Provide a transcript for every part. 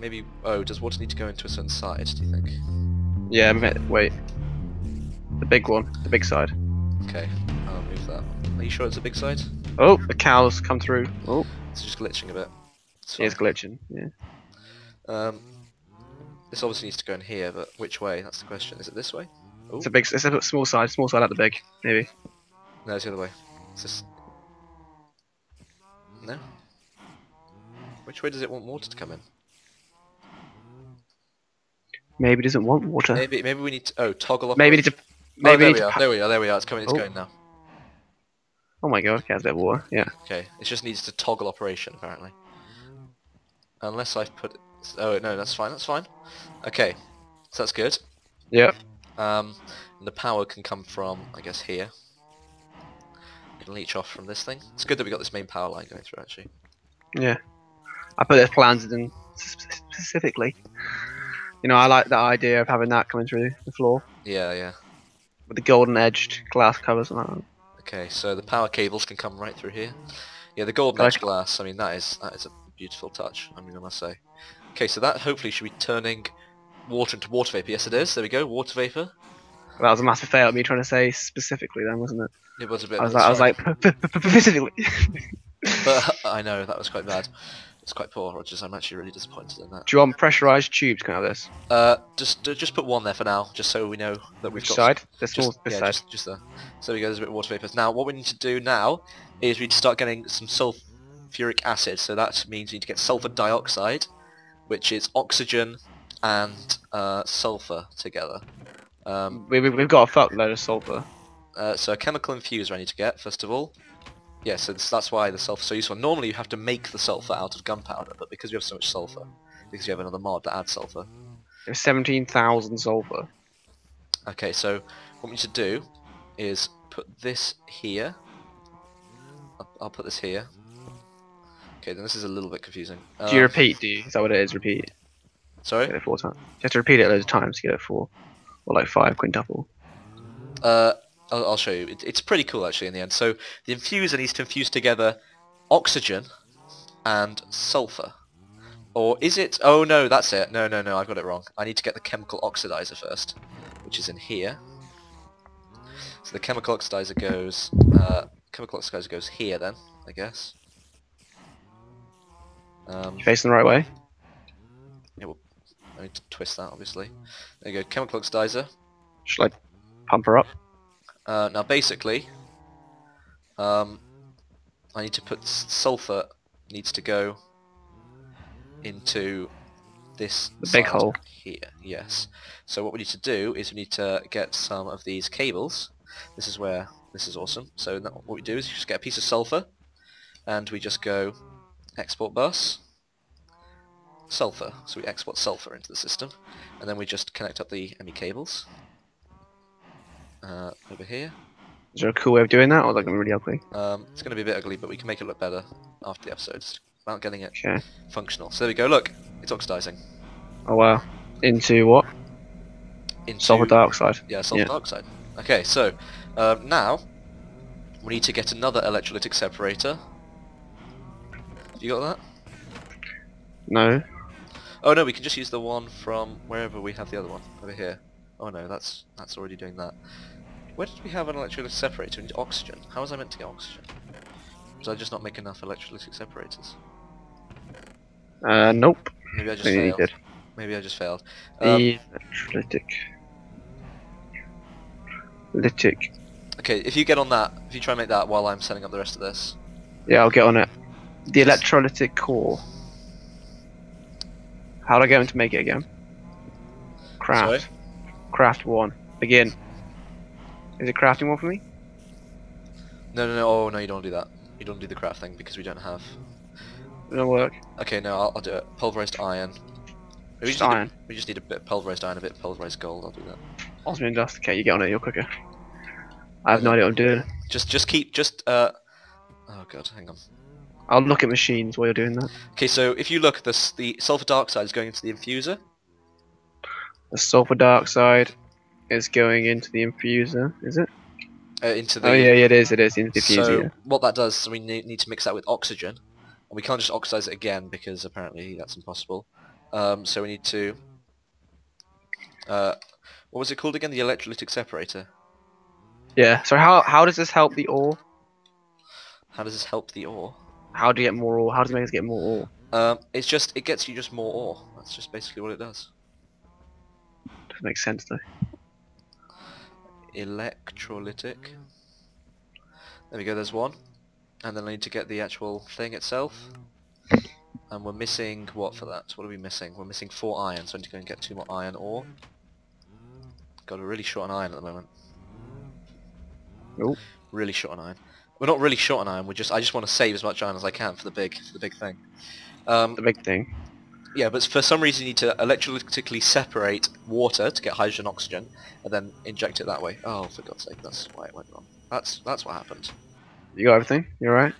Maybe. Oh, does water need to go into a certain side, do you think? Yeah, wait. The big one, the big side. Okay, I'll move that. Are you sure it's a big side? Oh, the cow's come through. Oh. It's just glitching a bit. It is glitching, yeah. This obviously needs to go in here, but which way? That's the question. Is it this way? Ooh. It's a big. It's a small side at the big, maybe. No, it's the other way. It's just... No? Which way does it want water to come in? Maybe it doesn't want water. Maybe we need to... Oh, toggle off... Maybe need to... Maybe oh, there we are, it's coming, it's going now. Oh my god, okay, that's a bit of water, yeah. Okay, it just needs to toggle operation, apparently. Unless I've put... Oh, no, that's fine, that's fine. Okay, so that's good. Yeah. And the power can come from, I guess, here. It can leech off from this thing. It's good that we got this main power line going through, actually. Yeah. I put those plans in specifically. You know, I like that idea of having that coming through the floor. Yeah, yeah. With the golden edged glass covers and that. Okay, so the power cables can come right through here. Yeah, the golden edged glass, I mean, that is a beautiful touch, I mean, I must say. Okay, so that hopefully should be turning water into water vapour. Yes, it is. There we go, water vapour. That was a massive fail at me trying to say specifically then, wasn't it? It was a bit... I was like, specifically. But I know, that was quite bad. It's quite poor, Rogers. I'm actually really disappointed in that. Do you want pressurized tubes? Can I have this? Just put one there for now, just so we know that we've got. Which side? This side. Just there. So we go. There's a bit of water vapours. Now, what we need to do now is we need to start getting some sulfuric acid. So that means we need to get sulfur dioxide, which is oxygen and sulfur together. We've got a fuckload of sulfur. So a chemical infuser I need to get first of all. Yeah, so that's why the sulfur's so useful. Normally you have to make the sulfur out of gunpowder, but because we have so much sulfur, because you have another mod that adds sulfur. There's 17,000 sulfur. Okay, so what we need to do is put this here. I'll put this here. Okay, then this is a little bit confusing. Do you repeat, do you? Is that what it is, repeat? Sorry? Get it 4 times. You have to repeat it loads of times to get it 4. Or like 5 quintuple. I'll show you. It's pretty cool actually in the end. So the infuser needs to infuse together oxygen and sulfur. Or is it... Oh no, that's it. No, I've got it wrong. I need to get the chemical oxidizer first, which is in here. So the chemical oxidizer goes... here then, I guess. You're facing the right way? Yeah, well, I need to twist that obviously. There you go, chemical oxidizer. Should I pump her up? Now basically, I need to put sulfur needs to go into this big hole here. Yes. So what we need to do is we need to get some of these cables. This is where this is awesome. So what we do is you just get a piece of sulfur, and we just go export bus sulfur. So we export sulfur into the system, and then we just connect up the ME cables. Over here. Is there a cool way of doing that, or is that going to be really ugly? It's going to be a bit ugly, but we can make it look better after the episode. It's about getting it functional. So there we go, look! It's oxidizing. Oh wow. Into what? Into... sulfur dioxide. Yeah, sulfur dioxide. Okay, so, now, we need to get another electrolytic separator. Have you got that? No. Oh no, we can just use the one from wherever we have the other one, over here. Oh no, that's already doing that. Where did we have an electrolytic separator? We need oxygen. How was I meant to get oxygen? Did I just not make enough electrolytic separators? Nope. Maybe I just failed. Maybe I just failed. Electrolytic. Okay, if you get on that, if you try and make that while I'm setting up the rest of this. Yeah, I'll get on it. The electrolytic core. How do I get him to make it again? Crap. Sorry? Craft one. Begin. Is it crafting one for me? No. Oh no, you don't do that. You don't do the craft thing because we don't have. It'll work. Okay, no, I'll do it. Pulverized iron. We just need a bit of pulverized iron, a bit of pulverized gold. I'll do that. Osmium dust. Okay, you get on it. You're quicker. I have no idea what I'm doing. Just keep. Oh god, hang on. I'll look at machines while you're doing that. Okay, so if you look, the sulfur dioxide is going into the infuser. The sulfur dioxide is going into the infuser, is it? Into the... Oh yeah, it is into the infuser. So what that does is we need to mix that with oxygen, and we can't just oxidize it again because apparently that's impossible. So we need to... what was it called again? The electrolytic separator. Yeah, so how does this help the ore? How does this help the ore? How do you get more ore? How does it make us get more ore? It's just, it gets you just more ore. That's just basically what it does. Doesn't make sense though. Electrolytic. There we go, there's one. And then I need to get the actual thing itself. And we're missing what for that? What are we missing? We're missing 4 iron, so I need to go and get 2 more iron ore. God, we're really short on iron at the moment. Nope. Really short on iron. We're not really short on iron. We just, I just want to save as much iron as I can for the big thing. The big thing. Yeah, but for some reason you need to electrolytically separate water to get hydrogen, oxygen, and then inject it that way. Oh, for God's sake, that's why it went wrong. That's what happened. You got everything? You all right?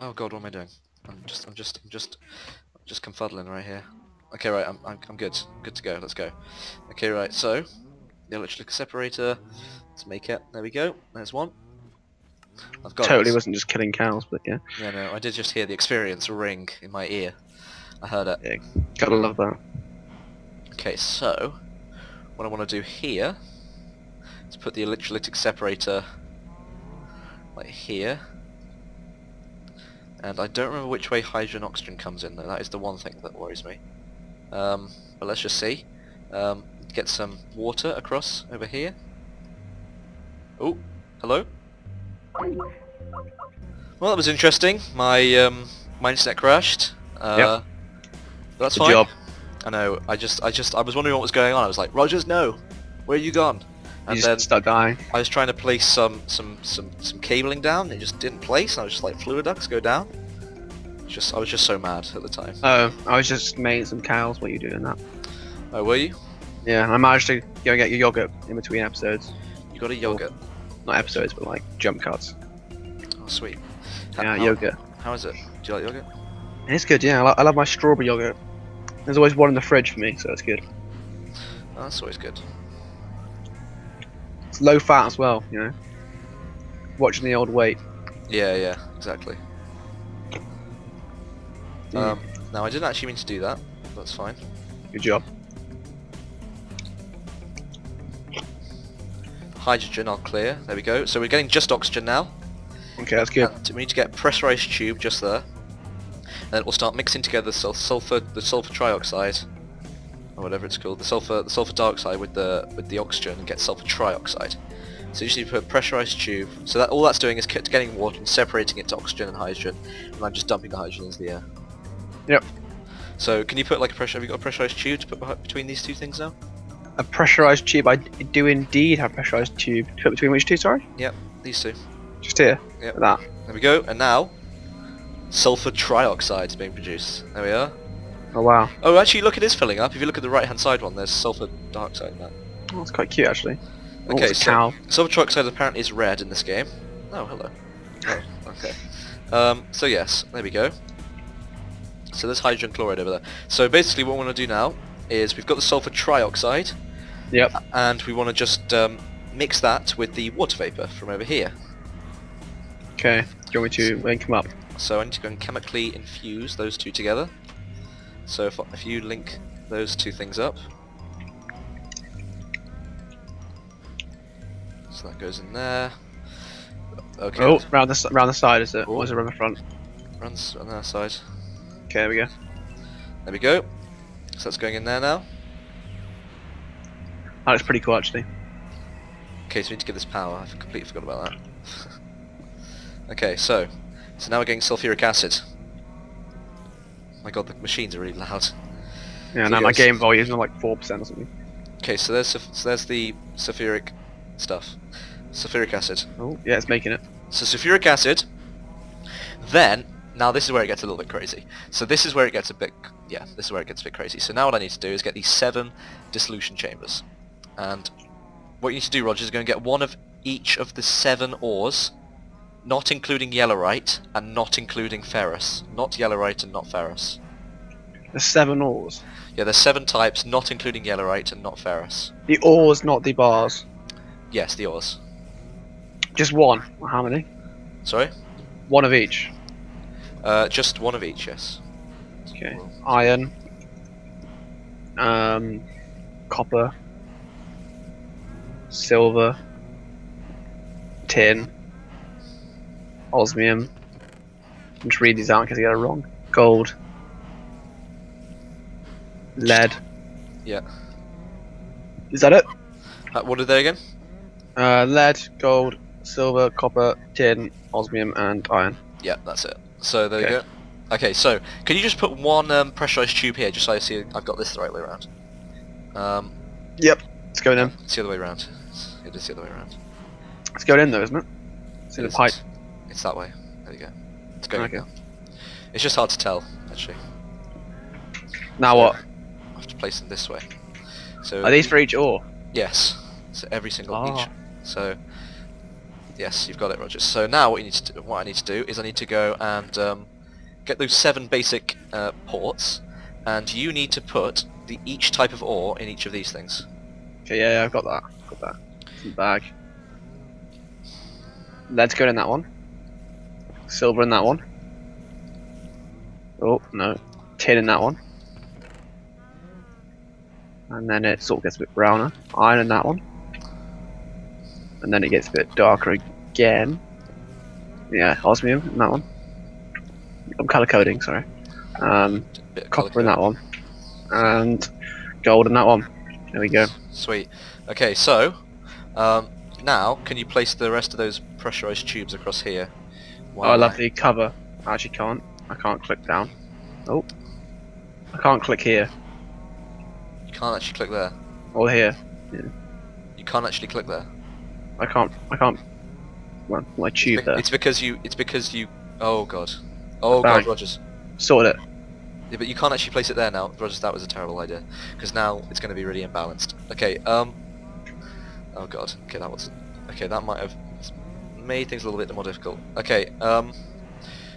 Oh God, what am I doing? I'm just confuddling right here. Okay, right, I'm good. I'm good to go. Let's go. Okay, right. So, the electrolytic separator. Let's make it. There we go. There's one. I've got totally it. Wasn't just killing cows, but yeah. Yeah, no, I did just hear the experience ring in my ear. I heard it. Yeah, gotta love that. Okay, so what I want to do here is put the electrolytic separator like here. And I don't remember which way hydrogen oxygen comes in though. That is the one thing that worries me. But let's just see. Get some water across over here. Oh, hello? Well, that was interesting. My internet crashed. Yep. That's fine. Good job. I know. I was wondering what was going on. I was like, Rogers, no, where are you gone? And you then start dying. I was trying to place some cabling down. It just didn't place. And I was just like, fluid ducts go down. I was just so mad at the time. Oh, I was just mating some cows while you doing that. Oh, were you? Yeah, I managed to go get your yogurt in between episodes. You got a yogurt. Or, not episodes, but like jump cuts. Oh, sweet. Yeah, yogurt. How is it? Do you like yogurt? It's good, yeah. I love my strawberry yogurt. There's always one in the fridge for me, so it's good. Oh, that's always good. It's low fat as well, you know. Watching the old weight. Yeah, yeah, exactly. Yeah. Now, I didn't actually mean to do that. That's fine. Good job. Hydrogen, I'll clear. There we go. So we're getting just oxygen now. Okay, that's good. And we need to get pressurized tube just there. And then we'll start mixing together the sulfur trioxide, or whatever it's called, the sulfur dioxide with the oxygen, and get sulfur trioxide. So you just need to put a pressurized tube. So that all that's doing is getting water and separating it to oxygen and hydrogen, and I'm just dumping the hydrogen into the air. Yep. So can you put like a pressure? Have you got a pressurized tube to put between these two things now? A pressurized tube. I do indeed have a pressurized tube. Put between which two? Sorry. Yep. These two. Just here. Yep. Like that. There we go. And now, sulfur trioxide is being produced. There we are. Oh wow. Oh, actually, look, it is filling up. If you look at the right-hand side one, there's sulfur dioxide in that. Oh, that's quite cute, actually. Okay, so sulfur trioxide apparently is red in this game. Oh, hello. Oh, okay. So yes, there we go. So there's hydrogen chloride over there. So basically, what we want to do now is we've got the sulfur trioxide. Yep. And we want to just mix that with the water vapor from over here. Okay. Do you want me to link them up? So I need to go and chemically infuse those two together. So if you link those two things up. So that goes in there. Okay. Oh, round the side is it? Or is it round the front? Round the side. Okay, there we go. There we go. So that's going in there now. That looks pretty cool, actually. Okay, so we need to give this power. I completely forgot about that. Okay, so now we're getting sulfuric acid. My God, the machines are really loud. Yeah, so now my game volume's on like 4% or something. Okay, so there's the sulfuric stuff. Sulfuric acid. Oh, yeah, it's making it. So sulfuric acid. Then, now this is where it gets a little bit crazy. So this is where it gets a bit, yeah, this is where it gets a bit crazy. So now what I need to do is get these 7 dissolution chambers. And what you need to do, Roger, is go and get one of each of the 7 ores. Not including Yellorite and not including ferrous. Not Yellorite and not ferrous. There's 7 ores? Yeah, there's 7 types, not including Yellorite and not ferrous. The ores, not the bars? Yes, the ores. Just one? How many? Sorry? One of each? Just one of each, yes. Okay. Iron. Copper. Silver. Tin. Osmium. I'm just reading these out because I got it wrong. Gold. Lead. Yeah. Is that it? What are they again? Lead, gold, silver, copper, tin, osmium, and iron. Yeah, that's it. So there you go. Okay, so can you just put one pressurized tube here, just so I see I've got this the right way around? Yep, it's going in. It's the other way around. It is the other way around. It's going in though, isn't it? It's in the pipe. It's that way. There you go. It's going in now. It's just hard to tell, actually. Now what? I have to place them this way. So are these for each ore? Yes. So every single each. So yes, you've got it, Rogers. So now what you need to do, what I need to do is I need to go and get those 7 basic ports, and you need to put the each type of ore in each of these things. Okay, yeah, I've got that. I've got that bag. Lead's going in that one. Silver in that one. Oh no, tin in that one. And then it sort of gets a bit browner. Iron in that one. And then it gets a bit darker again. Yeah, osmium in that one. I'm colour coding, sorry. Copper in that one. And gold in that one. There we go. Sweet. Okay, so now can you place the rest of those pressurized tubes across here? Oh, lovely cover. I actually can't. I can't click down. Oh. I can't click here. You can't actually click there. Or here. Yeah. You can't actually click there. I can't. Well, my tube there. It's because you. It's because you. Oh god. Oh god, Rogers. Sorted it. Yeah, but you can't actually place it there now, Rogers. That was a terrible idea. Because now it's going to be really imbalanced. Okay. Oh god. Okay, that was. Okay, that might have made things a little bit more difficult. Okay.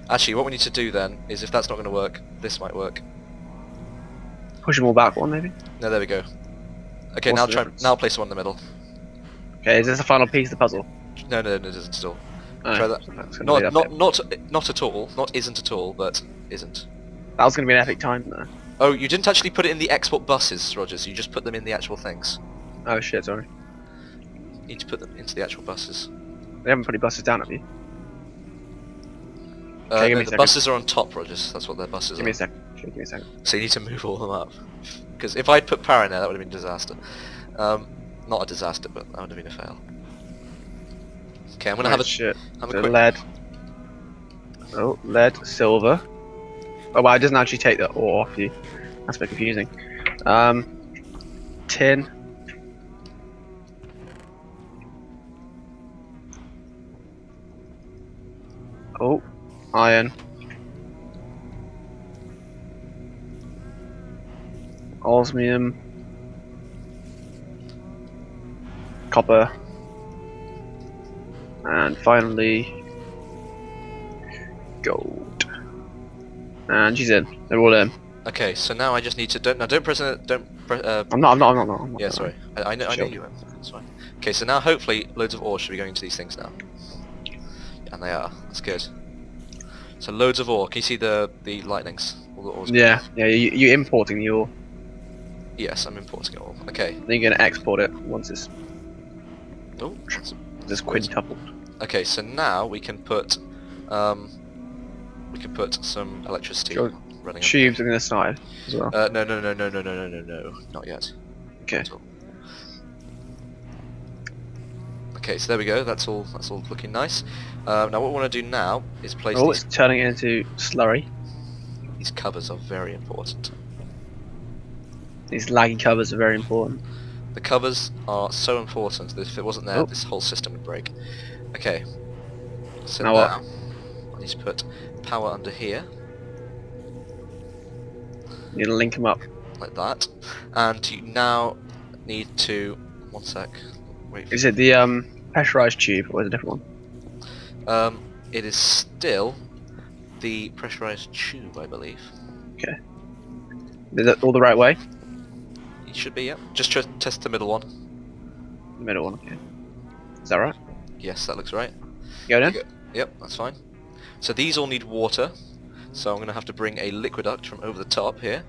Actually, what we need to do then is, if that's not going to work, this might work. Push them all back one, maybe? No, there we go. Okay, now try. Now place one in the middle. Okay, is this the final piece of the puzzle? No, no, no, it isn't at all. Oh, try that. Not at all. Not isn't at all, but isn't. That was going to be an epic time, though. Oh, you didn't actually put it in the export buses, Rogers. You just put them in the actual things. Oh shit, sorry. You need to put them into the actual buses. They haven't put any buses down, have you? No, the buses are on top, Rogers. That's what their buses are. Give me a second. Give me a second. So you need to move all of them up. Because if I'd put power in there, that would have been a disaster. Not a disaster, but that would have been a fail. Okay, I'm gonna have a quick lead. Oh, lead, silver. Oh wow, it doesn't actually take the ore off you. That's a bit confusing. Tin. Oh, iron. Osmium. Copper. And finally gold. And she's in. They're all in. Okay, so now I just need to don't press it. I'm not. Yeah, sorry. I know you were. That's fine. Okay, so now hopefully loads of ore should be going into these things now. And they are. That's good. So loads of ore. Can you see the lightnings? All the ore's yeah. You're importing the ore. Yes, I'm importing it all. Okay. Then you're gonna export it once it's. Oh. Just quintupled. Okay, so now we can put some electricity running. Tubes on the side as well. No, not yet. Okay. Okay, so there we go. That's all. That's all looking nice. Now what we want to do now is place. Oh, it's turning it into slurry. These covers are very important. These laggy covers are very important. The covers are so important that if it wasn't there, this whole system would break. Okay. So now what? I need to put power under here. You need to link them up. Like that. And you now need to... One sec. Wait. Is it the pressurized tube or is it a different one? It is still the pressurized tube, I believe. Okay. Is that all the right way? It should be, yeah. Just test the middle one. The middle one, okay. Is that right? Yes, that looks right. Go in? Yep, that's fine. So these all need water. So I'm going to have to bring a liquiduct from over the top here.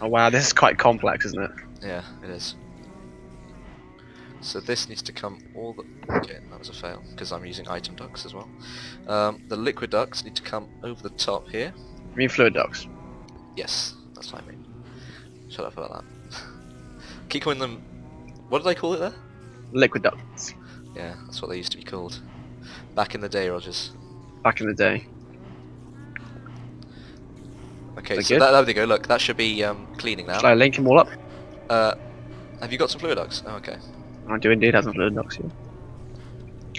Oh wow, this is quite complex, isn't it? Yeah, it is. So this needs to come all the... Okay, that was a fail, because I'm using item ducts as well. The liquid ducts need to come over the top here. You mean fluid ducts? Yes, that's what I mean. Shut up about that. Keep calling them... What did I call it there? Liquid ducts. Yeah, that's what they used to be called. Back in the day, Rogers. Back in the day. Okay, so there we go, look, that should be cleaning now. Should I link them all up? Have you got some fluid ducts? Oh, okay. I do indeed have some fluid ducts here.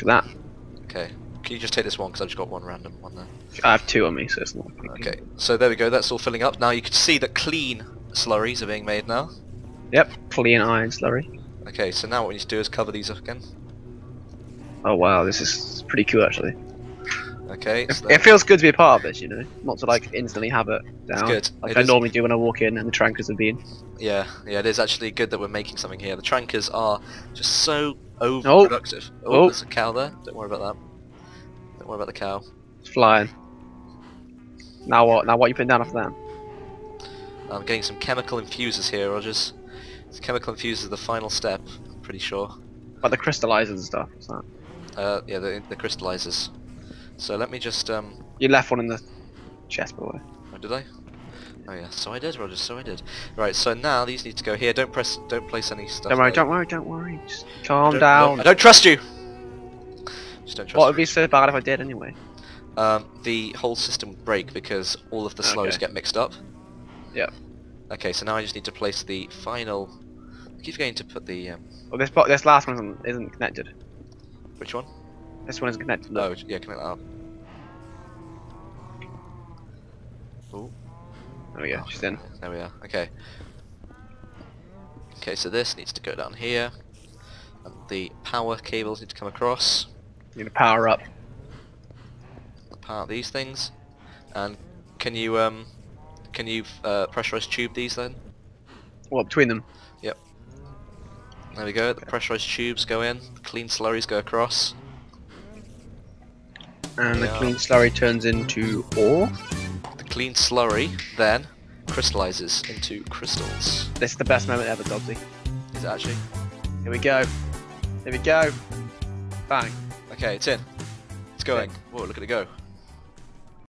Look at that. Okay, can you just take this one, because I've just got one random one there. I have two on me, so it's not... Okay, so there we go, that's all filling up. Now you can see that clean slurries are being made now. Yep, clean iron slurry. Okay, so now what we need to do is cover these up again. Oh wow, this is pretty cool actually. Okay. So it feels good to be a part of this, you know, not to like instantly have it down. It's good. Like I normally do when I walk in and the trankers have been. Yeah, yeah, it is actually good that we're making something here. The trankers are just so overproductive. Oh, there's a cow there. Don't worry about that. Don't worry about the cow. It's flying. Now what? Now what are you putting down after that? I'm getting some chemical infusers here, Rogers. This chemical infusers are the final step, I'm pretty sure. But the crystallizers and stuff, is that? Yeah, the crystallizers. So let me just You left one in the chest, by the way. Oh, did I? Oh yeah, so I did, Rogers, so I did. Right, so now these need to go here. Don't place any stuff. Don't worry, don't worry, don't worry. Just calm down. No, I don't trust you. Just don't trust. What would be so bad if I did anyway? The whole system would break because all of the slows get mixed up. Yeah. Okay, so now I just need to place the final. I keep going to put the Well, this last one isn't connected. Which one? This one is connected. No, yeah, connect that up. Ooh. There we go, she's in. There we are, okay. Okay, so this needs to go down here. And the power cables need to come across. You need to power up. Power these things. And can you pressurize tube these then? Well, between them? Yep. There we go, the pressurized tubes go in, the clean slurries go across. And the clean slurry turns into ore. The clean slurry then crystallizes into crystals. This is the best moment ever, Dobbsy. Is it actually? Here we go. Here we go. Bang. Okay, it's in. It's going. Whoa, look at it go.